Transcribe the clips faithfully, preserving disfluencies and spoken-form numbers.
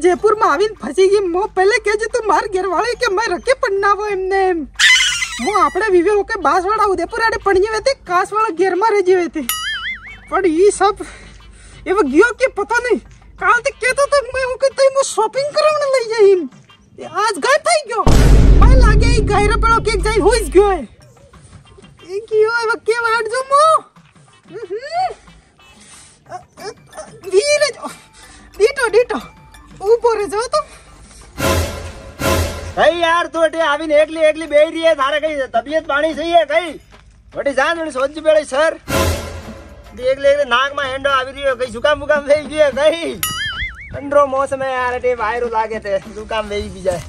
जयपुर में आवीन फसी गई मो पहले कहजे तो मार घरवाळे के मैं रखे पन्नावो एमने एम मो आपड़े विवे होके बासवाड़ा उदयपुर आड़े पड़जे वेते कासवाड़ा घेर में रह जेवे थे पर ई सब एव गियो के पता नहीं काल तक कहता तो मैं हूं कहते मो शॉपिंग करावने लई जाईम आज गाय थाई गयो भाई लागे ई गायरा पेलो केक जाई होइस गयो है ए कियो एव के वाट जो मो धीरे जो डीटो डीटो ऊपर रे जाओ तुम भाई यार तू अटे आविन एकली एकली बेही रही है थारे कई तबीयत पानी सही है कई बटे जान सोच बेड़े सर देख ले नाक में हेंडो आवी रियो कई जुकाम मुकाम वेई गयो कई अंडरो मौसम है यार अटे वायरो लागे थे जुकाम वेई भी जाए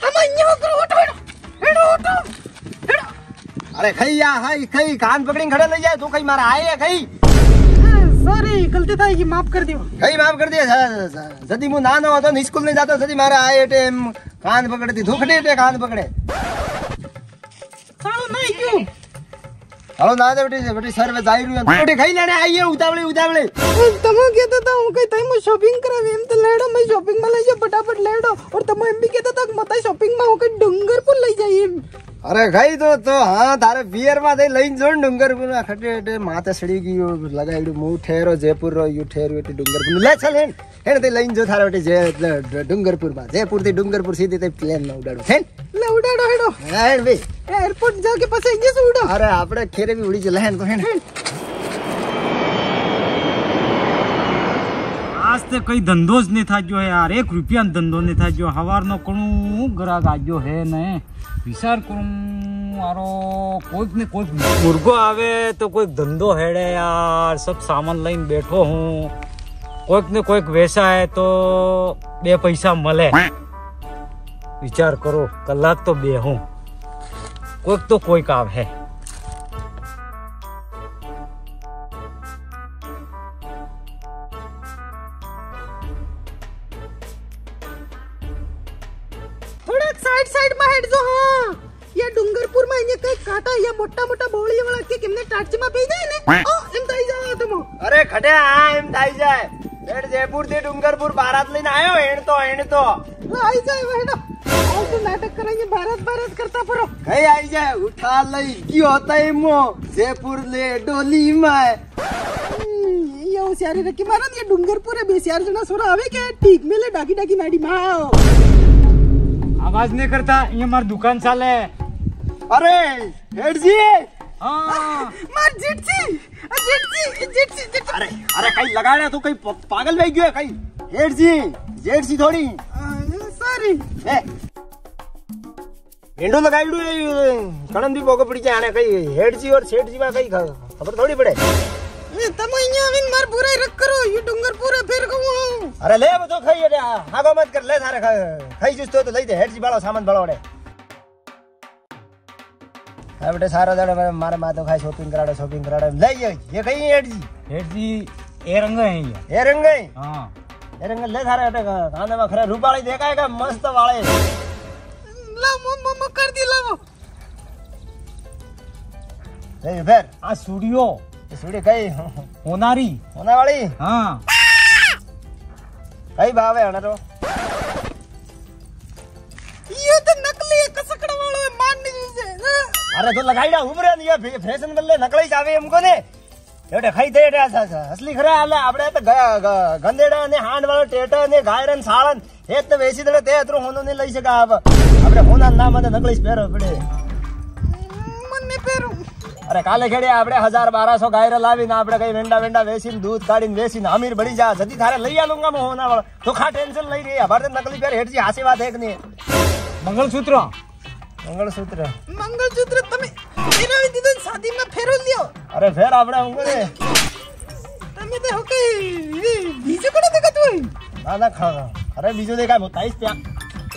तमन्यो करो उठो हेडो उठो हेडो अरे खईया हाय खई कान पकड़ीन खड़े ले जाए तू कई मारा आए है कई सॉरी गलती थई की माफ कर दियो कई माफ कर दिया जदी मु ना ना होतो न स्कूल नहीं जातो जदी मारा आए अटे कान पकड़ती धोखड़ी अटे कान पकड़े सालो नहीं क्यों हेलो ना दे बेटी बेटी सर वे जाई रियो बेटी खाई लेने आई है उदावली उदावली तमो कहता था हूं कई टाइम शॉपिंग करावे हम तो लेडो मैं शॉपिंग में ले जा फटाफट लेडो और तमो एम भी कहता था मताई शॉपिंग में हूं के डुंगरपुर ले जाई अरे खाई तो तो हां थारे बियर में दे लई जोन डुंगरपुर में खटे माथे सड़ी गयो लगाईडो मु ठेरो जयपुर रो यू ठेर बेटी डुंगरपुर ले चल हेन हेन दे लई जो थारे बेटी जय डुंगरपुर में जयपुर से डुंगरपुर सीधे ते प्लेन में उड़ाड़ो हेन ले उड़ाड़ो हेडो हेन बे एयरपोर्ट जाके पसे इंगे से उड़ो अरे आपड़े खेरे भी उड़ी चला है को है आज ते कोई धंधो ज नहीं था जो है यार एक रुपया धंधो नहीं था जो हवार नो कणू ग्राहक आजो है ने विचार करूं आरो कोई ने कोई मुर्गो आवे तो कोई धंधो हेड़े यार सब सामान लाइन बैठो हूं कोई ने कोई वैसा है तो बे पैसा मले विचार करो कलाक तो बे हूं कोई तो कोई काम है थोड़ा साइड साइड में हेड जो हां या डुंगरपुर में ये कई काटा या मोटा मोटा बोली वाला के किमने टाटची में पी जाए ने ओ एम दाई जाओ तुम अरे खटे हां एम दाई जाए बेट जयपुर से डुंगरपुर बारात लेने आयो हेण तो हेण तो आई जाए हेडो तो नाटक करेंगे भारत भारत करता परो कहीं आई जाए उठा लई क्यों होता है मो जयपुर ले डोली में ये होशियारी रखी मारा ये डुंगरपुर है बेसियार जना सोरा आवे के ठीक मिले डाकी डाकी नाड़ी माओ आवाज नहीं करता ये मार दुकान साल है अरे हेड जी हां मार जेट जी जेट जी जेट जी अरे अरे कहीं लगाड़ा तू कहीं पागल भाई गयो कहीं हेड जी जेट सी थोड़ी सॉरी विंडो लगाईडू कणन दी बोको पड़ी जाने कई हेड जी और सेठ जी वा कई खबर थोड़ी पड़े तम इने आविन मार बुराई रख करो ये डुंगरपुर फिर कहूं अरे ले बतो खाई अरे हागो मत कर ले थारे खाई जुस तो तो ले दे हेड जी बालो सामान बळोड़े आ बेटे सारा दाड़ा मारे मातो खाई शॉपिंग कराड़े शॉपिंग कराड़े ले ये ये कई हेड जी हेड जी ए रंग है ये ए रंग है हां ए रंग ले थारे कांदे में खरे रूपाली देखाएगा मस्त वाले मम्मा कर दी लाओ ए बेर आ स्टूडियो स्टूडियो कई होनारी होने वाली हां कई भाव है ना तो ये तो नकली कसकड़ वालो है मान नहीं से अरे तो लगाईडा उभरे नहीं फैशन बल्ले नकली जावे हमको ने एटे खाई दे एटे असली खरा आले आपड़े तो गंदेड़ा ने हांड वाला टेटा ने गायरन सालन ये तो वैसी दड़े ते अतरो होनो ने लई सका आप अपने होना ना मत नकली पेरो पड़े मन में पेरो अरे काले खेड़े आपड़े हजार बारह सौ गायरा लावी ना आपड़े कई वेंडा वेंडा वेसीन दूध काढ़ीन वेसीन अमीर बड़ी जा जदी थारे लई आलूंगा मैं होना वाला तो खा टेंशन लई रे हमारे नकली पेर हेड जी हासी बात है नहीं मंगलसूत्र मंगलसूत्र मंगलसूत्र तमे मेरा भी दीदन शादी में फेरो लियो अरे फेर आपड़े होंगे रे तमे तो होके बीजो कोने देखा तू ना ना खा अरे बीजो देखा बताई क्या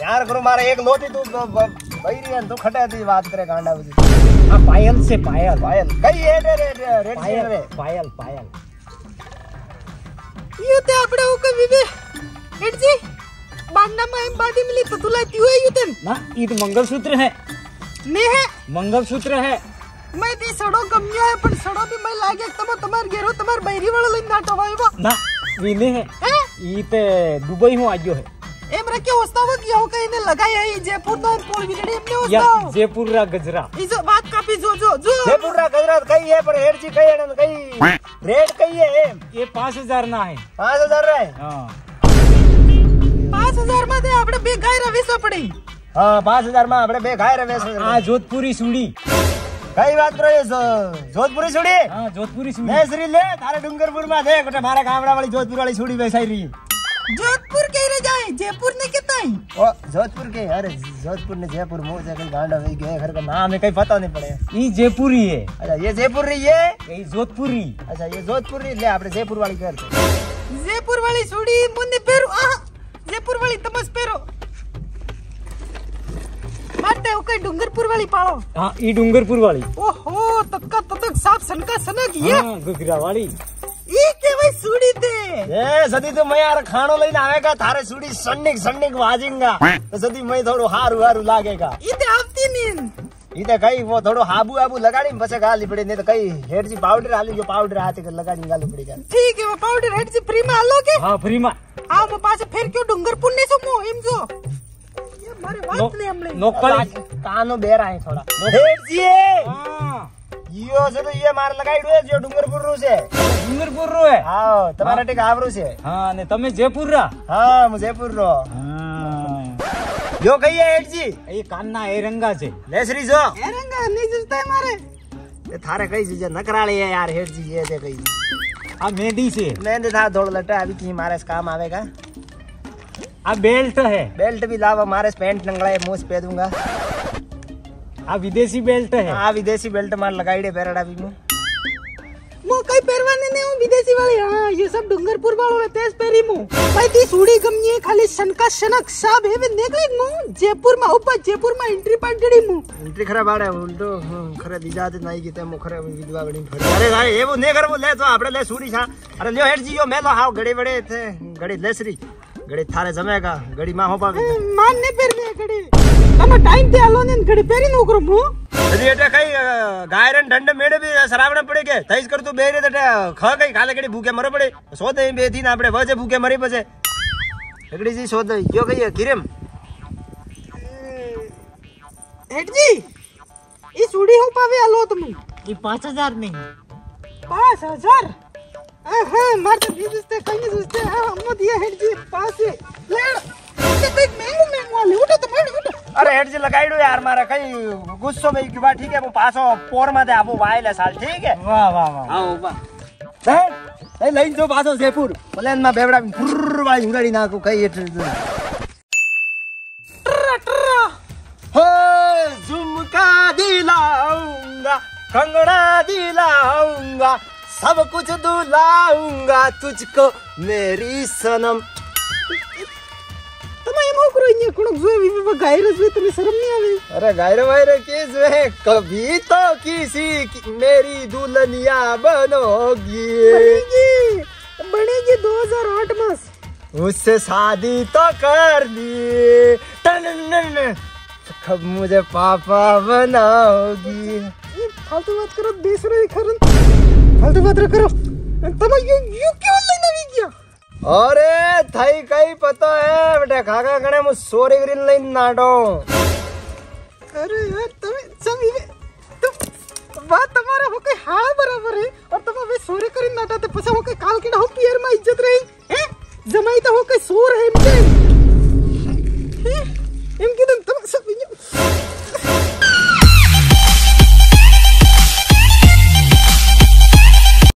यार गुरु मारे एक लोटी तू बहिरियन तू खटे दी बात करे गांडा बजी आ पायल से पायल पायल कई है रे रे पायल पायल पायल यू ते आपड़े ओ के विवे हेड जी बांधना में बाडी मिली पतुला क्यों है यू ते ना ई तो मंगलसूत्र है ने है मंगलसूत्र है मैं ती सड़ो गम्या है पण सड़ो भी मैं लागे तम तमार गेरो तमार बैरी वाला लिन नाटो वाइबा ना विने है ई ते दुबई हो आयो है एम रखे होस्ता हो किया हो कहीं ने लगाय है जयपुर तो पूल बिगड़ी हमने होस्ता हो जयपुर रा गजरा इज बात काफी जो जो जो जयपुर रा गजरा कई है पर हेड जी कई है न कई रेट कई है एम ये पाँच हज़ार ना है पाँच हज़ार रे हां पाँच हज़ार में दे आपड़े बेगाय रवेसो पड़ी हां पाँच हज़ार में आपड़े बेगाय रवेसो हां जोधपुरी सुड़ी कई बात करो ये जोधपुरी सुड़ी हां जोधपुरी सुड़ी मैं श्री ले थारे डुंगरपुर में देख उठे मारा गामड़ा वाली जोधपुर वाली सुड़ी वैसा ही रही जोधपुर के रे जाए जयपुर ने किताई ओ जोधपुर के अरे जोधपुर ने जयपुर मो जगह गांडा हो गए घर का नाम है कई पता नहीं पड़े ई जयपुरी है अच्छा ये जयपुरी है ये जोधपुरी अच्छा ये जोधपुरी ले आपरे जयपुर वाली कर जयपुर वाली सुड़ी मुन्ने पेरो आ जयपुर वाली तमस पेरो माटे ओके डुंगरपुर वाली पालो हां ई डुंगरपुर वाली ओहो ततका ततक साफ सनका सनक ये हां गुगरा वाली ई के भाई सुड़ी दे ए सदी तो मैं यार खानो लेन आवेगा थारे सुड़ी सन्निक सन्निक वाजेगा तो सदी मैं थोड़ो हारू हारू लागेगा ई ते आपती नींद ई ते कई वो थोड़ो हाबू हाबू लगाड़ी बसे गाली पड़े नहीं तो कई हेड जी पाउडर आली जो पाउडर हाथ के लगाड़ी गाली पड़ेगा ठीक है वो पाउडर हेड जी फ्री में आलोगे हां फ्री में आओ वो पास फिर क्यों डुंगरपुर ने सो मो हिम जो मारे बात ले हमले नोकल कानो बेरा है थोड़ा हेड जी हां यो से तो ये मार लगाईडो है जो डुंगरपुर रो से डुंगरपुर रो है हां तुम्हारा टेक आवरो से हां ने तमे जयपुर रा हां मैं जयपुर रो हां यो कहिए हेड जी ये कान्ना एरंगा से लेसरी जो एरंगा नहीं जुजता है मारे ये थारे कई जुजे नकराले है यार हेड जी ये दे कई आ मेहंदी से मेहंदी था थोड़ा लटा अभी की मारे काम आवेगा आ बेल्ट है बेल्ट भी लावा मारे पैंट नंगड़ा है मुंह पे दूंगा आ विदेशी बेल्ट है हां विदेशी बेल्ट मार लगाईडे पेरड़ा भी मु मु कई पेरवाने ने हूं विदेशी वाली हां ये सब डुंगरपुर वालों है तेज पेरी मु भाई ती सूड़ी गमनी खाली सनका सनक सब है वे देख ले मु जयपुर में ऊपर जयपुर में एंट्री पाटड़ी मु एंट्री खराब आड़े उल्टो खरे दिजात नहीं की ते मु खरे विधवा बनी अरे भाई ये वो ने घर वो ले तो आपड़े ले सूड़ी सा अरे लियो हेड जी यो मैं तो हाव घड़े बड़े थे घड़े लेसरी गड़ी थारे जमेगा गड़ी मां हो पावे मान ने पेर में गड़ी हम टाइम दे आलो ने गड़ी पेरी नो करू मु अरे एटा कई गायरन डंड मेडे भी सरावण पड़े के थईस कर तू बेरे एटा ख कई खाले गड़ी भूखे मरे पड़े सोदे बे दिन आपड़े वजे भूखे मरे पजे लगड़ी जी सोदे यो कई किरम हेड जी ई सुड़ी हो पावे आलो तुम ई पाँच हज़ार नहीं पाँच हज़ार हां मार तो बिजस्ते कहीं सुस्ते हम दिए हेड जी पास ले तो एक महंगो महंगो ले उठो तो मारो उठो अरे हेड जी लगाईडो यार मारा कहीं गुस्सो में की बात ठीक है वो पासो पोर में आबो वाइल है साल ठीक है वाह वाह वाह आओ बा ए लाइन जो पासो जयपुर प्लेन में बेवड़ा फुर वाली उड़ाड़ी ना को कहीं हेड ट्र ट्र हो झुमका दिलाऊंगा कंगना दिलाऊंगा सब कुछ दुलाऊंगा तुझको मेरी सनम तमा एमो करो इने कोण जो विवे गायरे जो तने शर्म नहीं आवे अरे गायरे वायरे के जो है कभी तो किसी की मेरी दुल्हनिया बनोगी बनेगी बनेगी दो हज़ार आठ में उससे शादी तो कर ली टन खब मुझे पापा बनाओगी ये फालतू बात करो दूसरे खरन फालतू बात करो तमा यू यू क्यों लाइन आवी गया अरे थाई कई पता है बेटा खागा गणे मु सोरे ग्रीन लाइन नाडो अरे यार तुम सब ये तुम बात तुम्हारा हो के हां बराबर है और तुम वे सोरे करी नाटा तो पछा हो के काल कीड़ा हो पियर में इज्जत रही हैं जमाई तो हो के सोर है मुझे हम की तुम